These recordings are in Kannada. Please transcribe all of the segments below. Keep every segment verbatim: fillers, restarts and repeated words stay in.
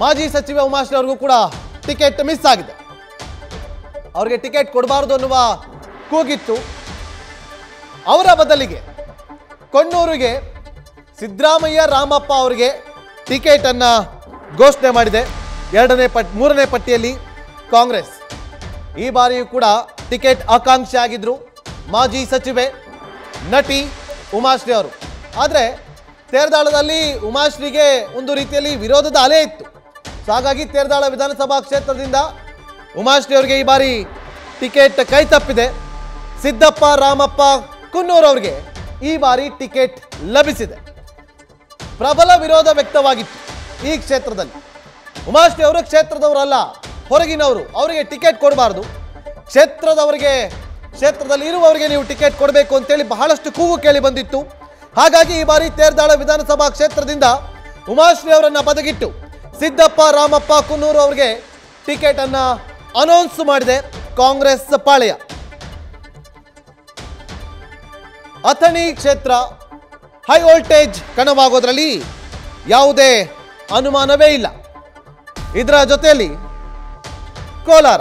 ಮಾಜಿ ಸಚಿವ ಉಮಾಶ್ರೀ ಅವರಿಗೂ ಕೂಡ ಟಿಕೆಟ್ ಮಿಸ್ ಆಗಿದೆ. ಅವರಿಗೆ ಟಿಕೆಟ್ ಕೊಡಬಾರದು ಅನ್ನುವ ಕೂಗಿತ್ತು. ಅವರ ಬದಲಿಗೆ ಕಣ್ಣೂರಿಗೆ ಸಿದ್ರಾಮಯ್ಯ ರಾಮಪ್ಪ ಅವರಿಗೆ ಟಿಕೆಟ್ ಅನ್ನು ಘೋಷಣೆ ಮಾಡಿದೆ. ಎರಡನೇ ಪಟ್ಟಿ ಮೂರನೇ ಪಟ್ಟಿಯಲ್ಲಿ ಕಾಂಗ್ರೆಸ್ ಈ ಬಾರಿಯೂ ಕೂಡ ಟಿಕೆಟ್ ಆಕಾಂಕ್ಷಿ ಆಗಿದ್ರು ಮಾಜಿ ಸಚಿವೆ ನಟಿ ಉಮಾಶ್ರೀ ಅವರು. ಆದರೆ ತೇರ್ದಾಳದಲ್ಲಿ ಉಮಾಶ್ರೀಗೆ ಒಂದು ರೀತಿಯಲ್ಲಿ ವಿರೋಧದ ಅಲೆ ಇತ್ತು. ಸೊ ಹಾಗಾಗಿ ತೇರ್ದಾಳ ವಿಧಾನಸಭಾ ಕ್ಷೇತ್ರದಿಂದ ಉಮಾಶ್ರೀ ಅವರಿಗೆ ಈ ಬಾರಿ ಟಿಕೆಟ್ ಕೈ ತಪ್ಪಿದೆ. ಸಿದ್ದಪ್ಪ ರಾಮಪ್ಪ ಕುನ್ನೂರ್ ಅವರಿಗೆ ಈ ಬಾರಿ ಟಿಕೆಟ್ ಲಭಿಸಿದೆ. ಪ್ರಬಲ ವಿರೋಧ ವ್ಯಕ್ತವಾಗಿತ್ತು ಈ ಕ್ಷೇತ್ರದಲ್ಲಿ. ಉಮಾಶ್ರೀ ಅವರು ಕ್ಷೇತ್ರದವರಲ್ಲ, ಹೊರಗಿನವರು, ಅವರಿಗೆ ಟಿಕೆಟ್ ಕೊಡಬಾರ್ದು, ಕ್ಷೇತ್ರದವರಿಗೆ ಕ್ಷೇತ್ರದಲ್ಲಿ ಇರುವವರಿಗೆ ನೀವು ಟಿಕೆಟ್ ಕೊಡಬೇಕು ಅಂತೇಳಿ ಬಹಳಷ್ಟು ಕೂಗು ಕೇಳಿ ಬಂದಿತ್ತು. ಹಾಗಾಗಿ ಈ ಬಾರಿ ತೇರ್ದಾಳ ವಿಧಾನಸಭಾ ಕ್ಷೇತ್ರದಿಂದ ಉಮಾಶ್ರೀ ಅವರನ್ನು ಬದಗಿಟ್ಟು ಸಿದ್ದಪ್ಪ ರಾಮಪ್ಪ ಕುನ್ನೂರು ಅವರಿಗೆ ಟಿಕೆಟ್ ಅನ್ನು ಅನೌನ್ಸ್ ಮಾಡಿದೆ ಕಾಂಗ್ರೆಸ್ ಪಾಳೆಯ. ಅಥಣಿ ಕ್ಷೇತ್ರ ಹೈ ವೋಲ್ಟೇಜ್ ಕಣವಾಗೋದ್ರಲ್ಲಿ ಯಾವುದೇ ಅನುಮಾನವೇ ಇಲ್ಲ. ಇದರ ಜೊತೆಯಲ್ಲಿ ಕೋಲಾರ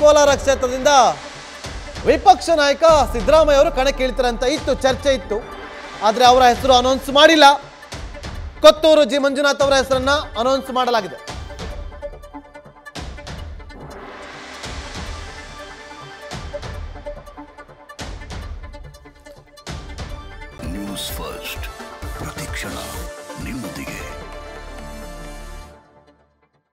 ಕೋಲಾರ ಕ್ಷೇತ್ರದಿಂದ ವಿಪಕ್ಷ ನಾಯಕ ಸಿದ್ದರಾಮಯ್ಯ ಅವರು ಕಣಕ್ಕಿಳಿತಾರೆ ಅಂತ ಇತ್ತು, ಚರ್ಚೆ ಇತ್ತು. ಆದರೆ ಅವರ ಹೆಸರು ಅನೌನ್ಸ್ ಮಾಡಿಲ್ಲ. ಕೊತ್ತೂರು ಜಿ ಮಂಜುನಾಥ್ ಅವರ ಹೆಸರನ್ನು ಅನೌನ್ಸ್ ಮಾಡಲಾಗಿದೆ. ನ್ಯೂಸ್ ಫಸ್ಟ್ ಪ್ರತಿಕ್ಷಣ ನಿಮ್ಮೊಂದಿಗೆ.